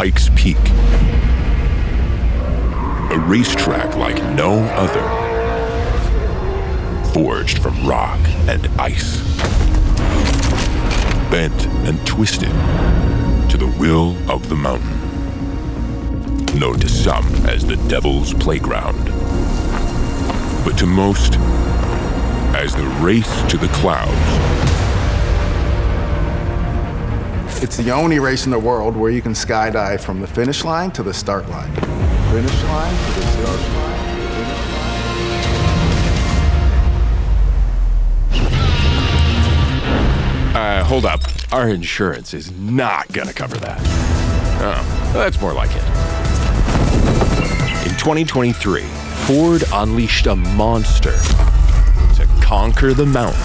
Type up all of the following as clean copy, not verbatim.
Pikes Peak, a racetrack like no other, forged from rock and ice, bent and twisted to the will of the mountain, known to some as the Devil's Playground, but to most as the race to the clouds. It's the only race in the world where you can skydive from the finish line to the start line. Finish line to the start line, finish line. Hold up. Our insurance is not gonna cover that. Oh, that's more like it. In 2023, Ford unleashed a monster to conquer the mountain.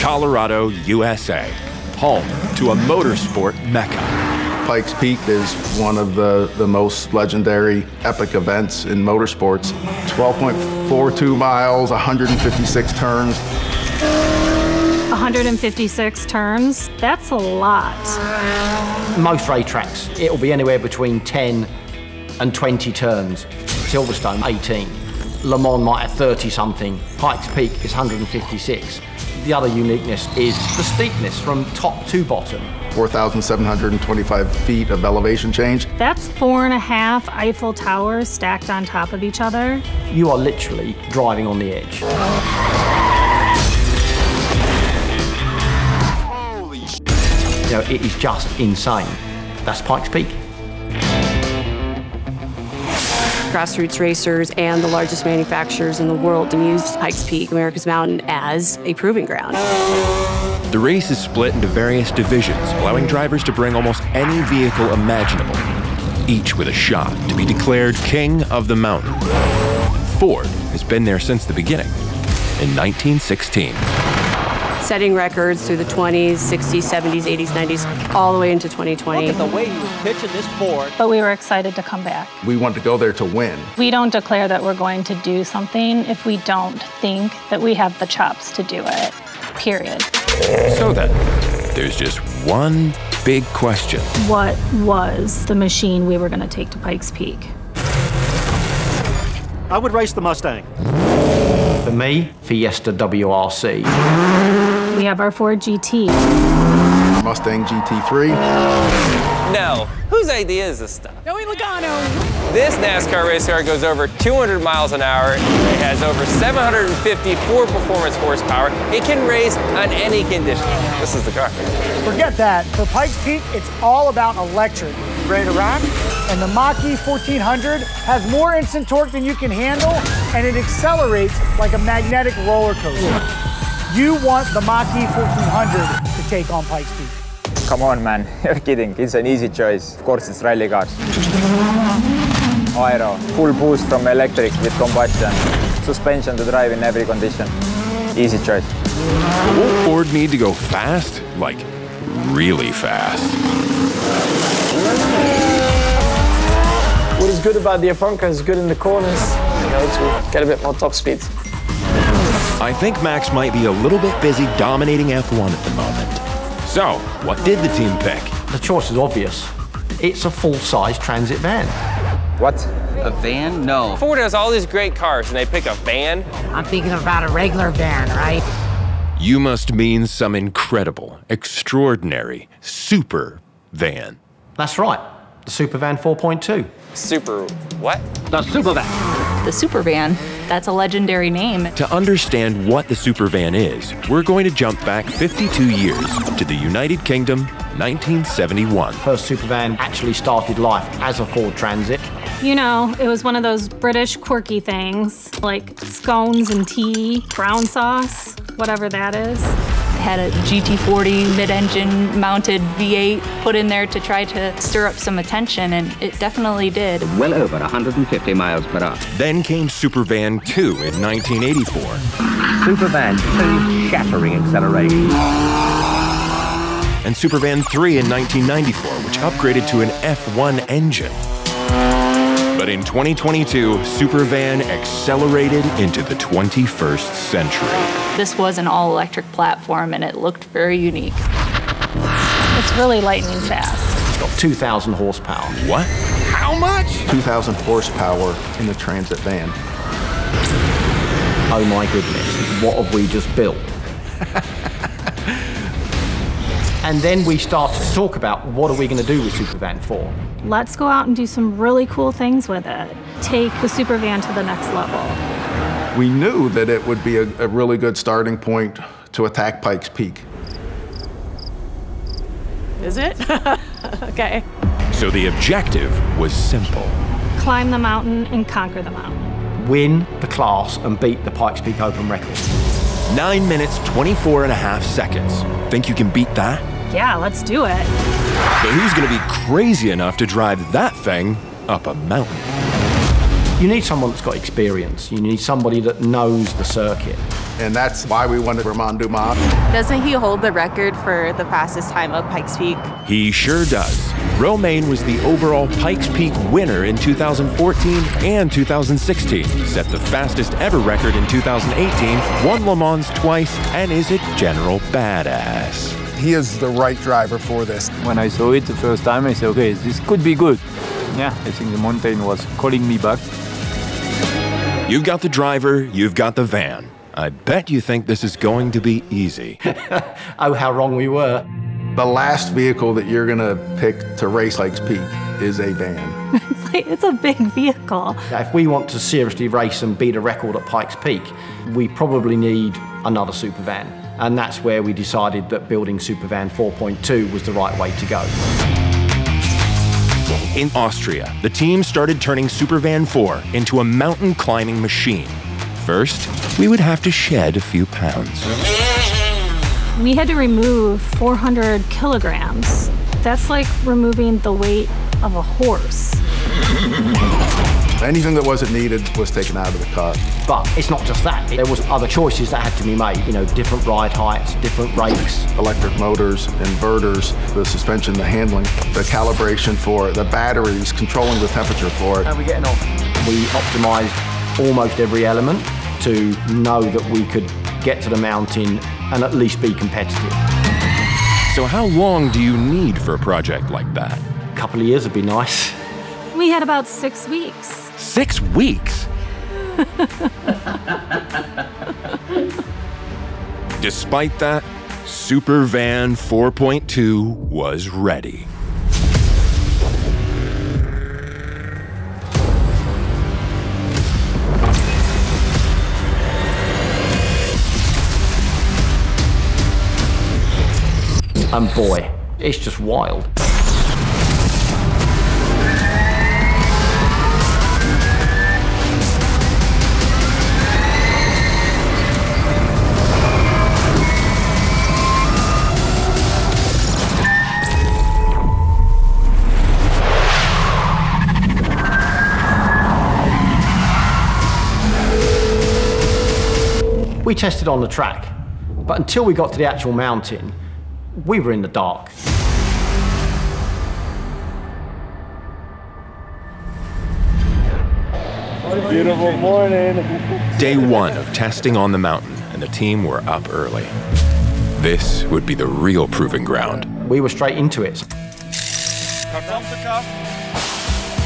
Colorado, USA, home to a motorsport mecca. Pikes Peak is one of the most legendary epic events in motorsports. 12.42 miles, 156 turns. 156 turns, that's a lot. Most race tracks, it'll be anywhere between 10 and 20 turns. Silverstone, 18. Le Mans might have 30-something. Pikes Peak is 156. The other uniqueness is the steepness from top to bottom. 4,725 feet of elevation change. That's 4.5 Eiffel Towers stacked on top of each other. You are literally driving on the edge. Holy shit. You know, it is just insane. That's Pikes Peak. Grassroots racers and the largest manufacturers in the world use Pikes Peak, America's Mountain, as a proving ground. The race is split into various divisions, allowing drivers to bring almost any vehicle imaginable, each with a shot to be declared king of the mountain. Ford has been there since the beginning, in 1916. Setting records through the 20s, 60s, 70s, 80s, 90s, all the way into 2020. Look at the way you were pitching this board. But we were excited to come back. We want to go there to win. We don't declare that we're going to do something if we don't think that we have the chops to do it, period. So then, there's just one big question. What was the machine we were going to take to Pikes Peak? I would race the Mustang. For me, Fiesta WRC. We have our Ford GT. Mustang GT3. Now, whose idea is this stuff? Joey Logano. This NASCAR race car goes over 200 miles an hour. It has over 754 performance horsepower. It can race on any condition. This is the car. Forget that. For Pikes Peak, it's all about electric. Ready to rock? And the Mach-E 1400 has more instant torque than you can handle, and it accelerates like a magnetic roller coaster. You want the Mach-E 1400 to take on Pikes Peak. Come on, man, you're kidding. It's an easy choice. Of course, it's rally car. Aero, full boost from electric with combustion. Suspension to drive in every condition. Easy choice. Will Ford need to go fast? Like, really fast? What is good about the F1 car is good in the corners. You know, to get a bit more top speed. I think Max might be a little bit busy dominating F1 at the moment. So, what did the team pick? The choice is obvious. It's a full-size transit van. What? A van? No. Ford has all these great cars and they pick a van? I'm thinking about a regular van, right? You must mean some incredible, extraordinary, super van. That's right. The Supervan 4.2. Super what? The Supervan. The Supervan. That's a legendary name. To understand what the Supervan is, we're going to jump back 52 years to the United Kingdom, 1971. First Supervan actually started life as a Ford Transit. You know, it was one of those British quirky things, like scones and tea, brown sauce, whatever that is. It had a GT40 mid-engine mounted V8 put in there to try to stir up some attention, and it definitely did. Well over 150 miles per hour. Then came Supervan 2 in 1984. Supervan 2, shattering acceleration. And Supervan 3 in 1994, which upgraded to an F1 engine. But in 2022, Supervan accelerated into the 21st century. This was an all-electric platform, and it looked very unique. It's really lightning fast. It's got 2,000 horsepower. What? How much? 2,000 horsepower in the transit van. Oh my goodness, what have we just built? And then we start to talk about what are we going to do with Supervan 4. Let's go out and do some really cool things with it. Take the Supervan to the next level. We knew that it would be a really good starting point to attack Pikes Peak. Is it? Okay. So the objective was simple. Climb the mountain and conquer the mountain. Win the class and beat the Pikes Peak Open record. 9 minutes, 24.5 seconds. Think you can beat that? Yeah, let's do it. But who's going to be crazy enough to drive that thing up a mountain? You need someone that's got experience. You need somebody that knows the circuit. And that's why we wanted Romain Dumas. Doesn't he hold the record for the fastest time up Pikes Peak? He sure does. Romain was the overall Pikes Peak winner in 2014 and 2016, set the fastest ever record in 2018, won Le Mans twice, and is a general badass. He is the right driver for this. When I saw it the first time, I said, okay, this could be good. Yeah, I think the mountain was calling me back. You've got the driver, you've got the van. I bet you think this is going to be easy. Oh, how wrong we were. The last vehicle that you're going to pick to race Pikes Peak is a van. It's a big vehicle. If we want to seriously race and beat a record at Pikes Peak, we probably need another Supervan. And that's where we decided that building Supervan 4.2 was the right way to go. In Austria, the team started turning Supervan 4 into a mountain climbing machine. First, we would have to shed a few pounds. We had to remove 400 kilograms. That's like removing the weight of a horse. Anything that wasn't needed was taken out of the car. But it's not just that. There was other choices that had to be made. You know, different ride heights, different brakes. Electric motors, inverters, the suspension, the handling, the calibration for it, the batteries, controlling the temperature for it. How are we getting on? We optimized almost every element to know that we could get to the mountain and at least be competitive. So how long do you need for a project like that? A couple of years would be nice. We had about 6 weeks. 6 weeks? Despite that, Supervan 4.2 was ready. And boy, it's just wild. We tested on the track, but until we got to the actual mountain, we were in the dark. Beautiful morning. Day one of testing on the mountain, and the team were up early. This would be the real proving ground. We were straight into it.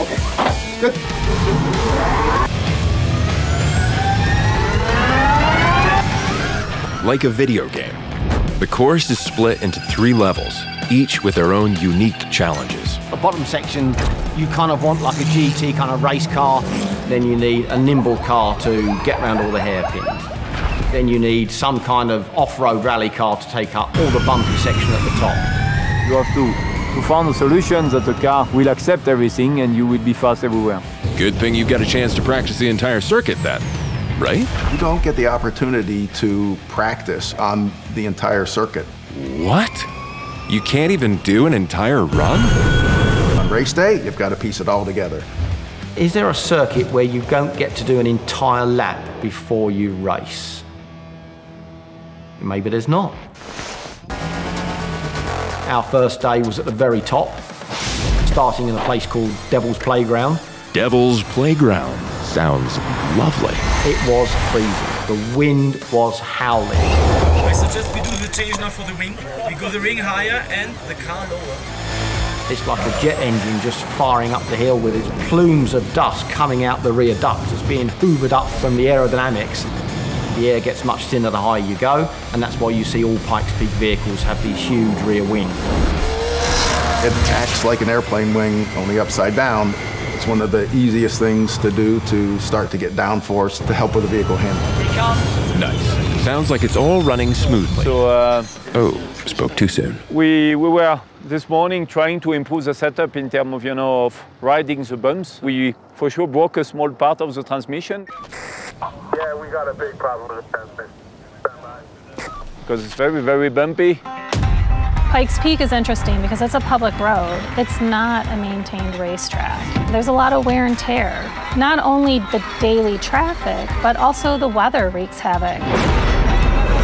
Okay, good. Like a video game, the course is split into 3 levels, each with their own unique challenges. The bottom section, you kind of want like a GT kind of race car. Then you need a nimble car to get around all the hairpins. Then you need some kind of off-road rally car to take up all the bumpy section at the top. You have to find a solution that the car will accept everything and you will be fast everywhere. Good thing you've got a chance to practice the entire circuit then. Right? You don't get the opportunity to practice on the entire circuit. What? You can't even do an entire run? On race day, you've got to piece it all together. Is there a circuit where you don't get to do an entire lap before you race? Maybe there's not. Our first day was at the very top, starting in a place called Devil's Playground, Devil's Playground sounds lovely. It was freezing. The wind was howling. I suggest we do the change now for the wing. We go the wing higher and the car lower. It's like a jet engine just firing up the hill with its plumes of dust coming out the rear ducts. It's being hoovered up from the aerodynamics. The air gets much thinner the higher you go, and that's why you see all Pikes Peak vehicles have these huge rear wings. It acts like an airplane wing, only upside down. It's one of the easiest things to do to start to get downforce to help with the vehicle handling. Nice. Sounds like it's all running smoothly. So, spoke too soon. We were this morning trying to improve the setup in terms of, riding the bumps. We for sure broke a small part of the transmission. Yeah, we got a big problem with the transmission. Because it's very, very bumpy. Pikes Peak is interesting because it's a public road. It's not a maintained racetrack. There's a lot of wear and tear. Not only the daily traffic, but also the weather wreaks havoc.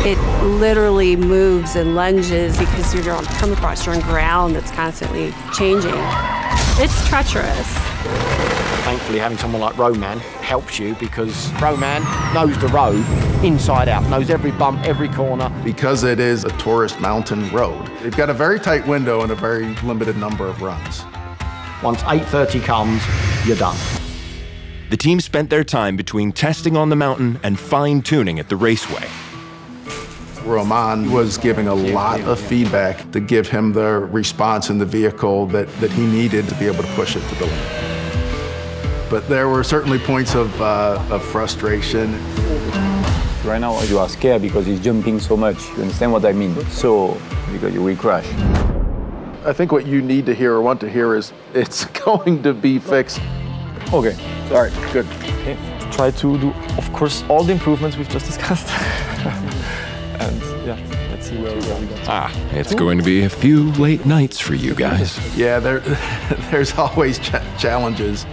It literally moves and lunges because you're on permafrost, you're on ground that's constantly changing. It's treacherous. Thankfully, having someone like Romain helps you because Romain knows the road inside out, knows every bump, every corner. Because it is a tourist mountain road, they've got a very tight window and a very limited number of runs. Once 8:30 comes, you're done. The team spent their time between testing on the mountain and fine-tuning at the raceway. Romain was giving a lot of feedback to give him the response in the vehicle that he needed to be able to push it to the limit. But there were certainly points of frustration. Right now you are scared because he's jumping so much. You understand what I mean? So, because you will crash. I think what you need to hear or want to hear is, it's going to be fixed. Okay, all right, good. Okay. Try to do, of course, all the improvements we've just discussed. And yeah. It's going to be a few late nights for you guys. Yeah, there's always challenges.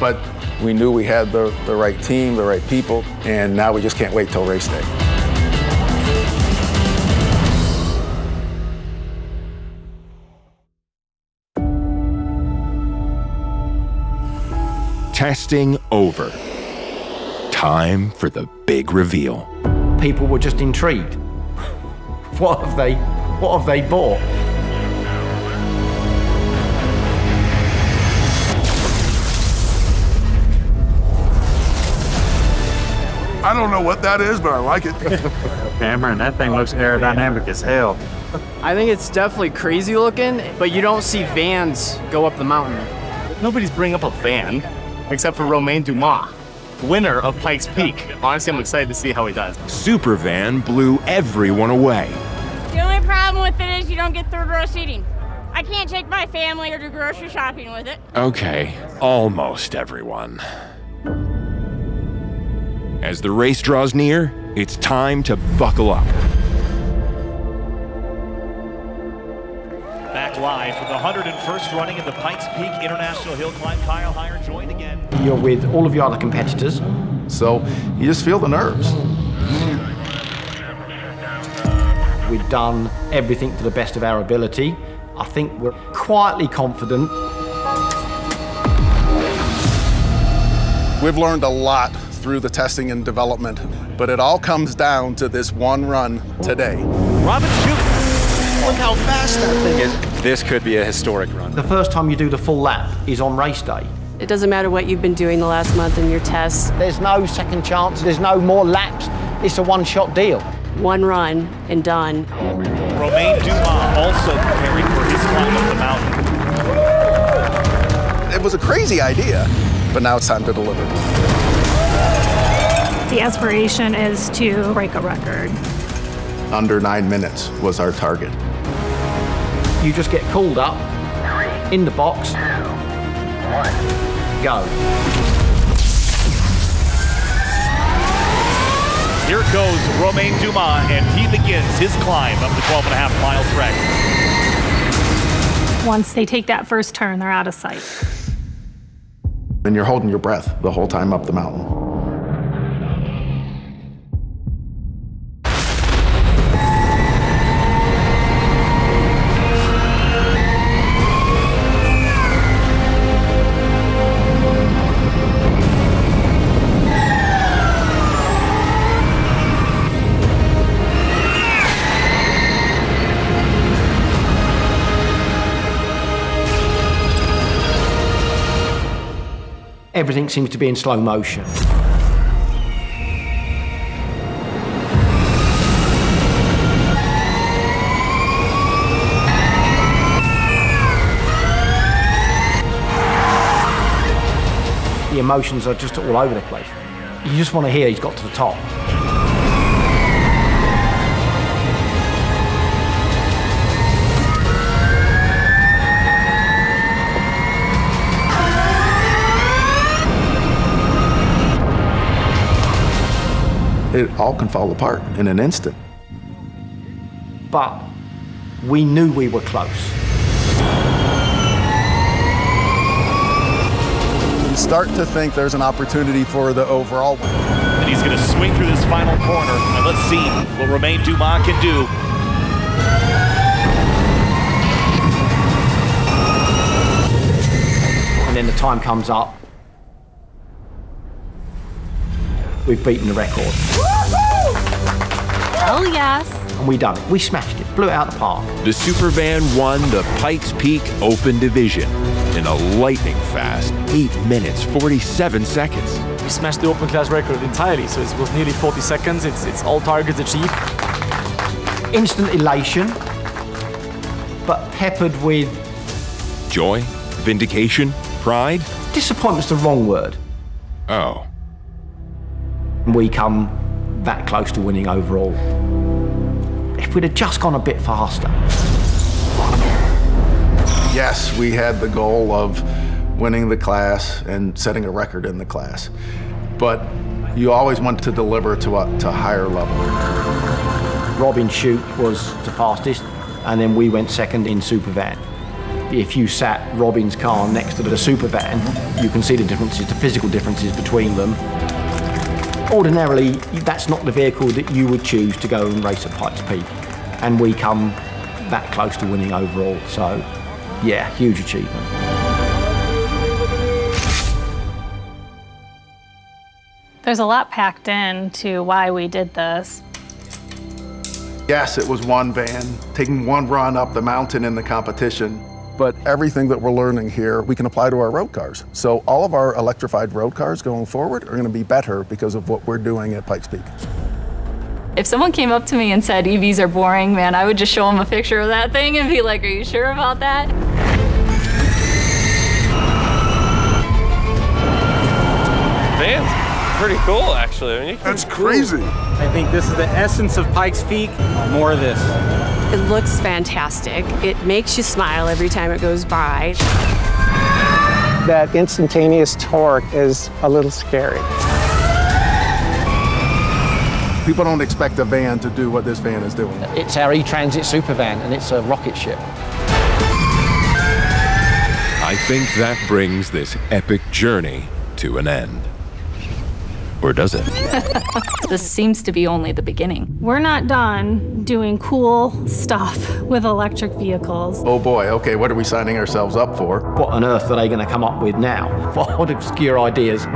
But we knew we had the right team, the right people, and now we just can't wait till race day. Testing over. Time for the big reveal. People were just intrigued. What have they bought? I don't know what that is, but I like it. Cameron, that thing looks aerodynamic as hell. I think it's definitely crazy looking, but you don't see vans go up the mountain. Nobody's bringing up a van, except for Romain Dumas, winner of Pikes Peak. Honestly, I'm excited to see how he does. Supervan blew everyone away. The only problem with it is you don't get third row seating. I can't take my family or do grocery shopping with it. Okay, almost everyone. As the race draws near, it's time to buckle up. Back live for the 101st running of the Pikes Peak International Hill Climb. Kyle Heyer joined again. You're with all of your other competitors, so you just feel the nerves. We've done everything to the best of our ability. I think we're quietly confident. We've learned a lot through the testing and development, but it all comes down to this one run today. Robin Shute, look how fast that thing is. This could be a historic run. The first time you do the full lap is on race day. It doesn't matter what you've been doing the last month in your tests. There's no second chance, there's no more laps. It's a one-shot deal. One run and done. Romain Dumas also preparing for his climb up the mountain. It was a crazy idea, but now it's time to deliver. The aspiration is to break a record. Under 9 minutes was our target. You just get called up, in the box, 3, 2, 1, go. Here goes Romain Dumas, and he begins his climb up the 12.5-mile trek. Once they take that first turn, they're out of sight. And you're holding your breath the whole time up the mountain. everything seems to be in slow motion. The emotions are just all over the place. You just want to hear he's got to the top. It all can fall apart in an instant. But we knew we were close. You start to think there's an opportunity for the overall win. And he's going to swing through this final corner, and let's see what Romain Dumas can do. And then the time comes up. We've beaten the record. Woohoo! Oh yes. And we done it. We smashed it, blew it out of the park. The Supervan won the Pikes Peak Open division in a lightning fast 8 minutes, 47 seconds. We smashed the open class record entirely, so it was nearly 40 seconds. It's all targets achieved. Instant elation, but peppered with joy, vindication, pride. Disappointment's the wrong word. Oh. We come that close to winning overall. If we'd have just gone a bit faster. Yes, we had the goal of winning the class and setting a record in the class, but you always want to deliver to a higher level. Robin Shute was the fastest, and then we went second in Supervan. If you sat Robin's car next to the Supervan, you can see the differences, the physical differences between them. Ordinarily, that's not the vehicle that you would choose to go and race at Pikes Peak. And we come that close to winning overall. So, yeah, huge achievement. There's a lot packed in to why we did this. Yes, it was one van, taking one run up the mountain in the competition. But everything that we're learning here, we can apply to our road cars. So all of our electrified road cars going forward are going to be better because of what we're doing at Pikes Peak. If someone came up to me and said EVs are boring, man, I would just show them a picture of that thing and be like, are you sure about that? Van's pretty cool, actually. I mean, that's crazy. I think this is the essence of Pikes Peak. More of this. It looks fantastic. It makes you smile every time it goes by. That instantaneous torque is a little scary. People don't expect a van to do what this van is doing. It's our E-Transit Supervan, and it's a rocket ship. I think that brings this epic journey to an end. Or does it? This seems to be only the beginning. We're not done doing cool stuff with electric vehicles. Oh boy, okay, what are we signing ourselves up for? What on earth are they going to come up with now? What obscure ideas?